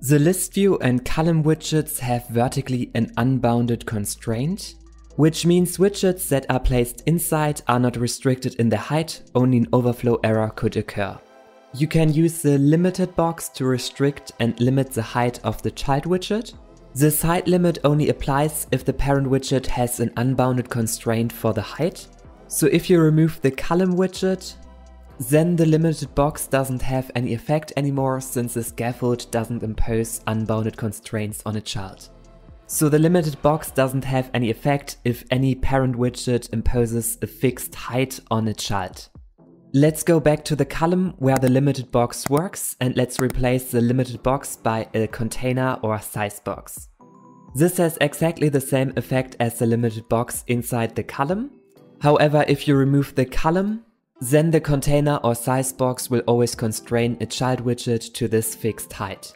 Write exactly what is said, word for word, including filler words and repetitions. The list view and column widgets have vertically an unbounded constraint, which means widgets that are placed inside are not restricted in their height, only an overflow error could occur. You can use the LimitedBox to restrict and limit the height of the child widget. This height limit only applies if the parent widget has an unbounded constraint for the height. So if you remove the column widget, then the LimitedBox doesn't have any effect anymore, since the scaffold doesn't impose unbounded constraints on a child. So the LimitedBox doesn't have any effect if any parent widget imposes a fixed height on a child. Let's go back to the column where the LimitedBox works, and let's replace the LimitedBox by a Container or SizedBox. This has exactly the same effect as the LimitedBox inside the column. However, if you remove the column, then the Container or SizedBox will always constrain a child widget to this fixed height.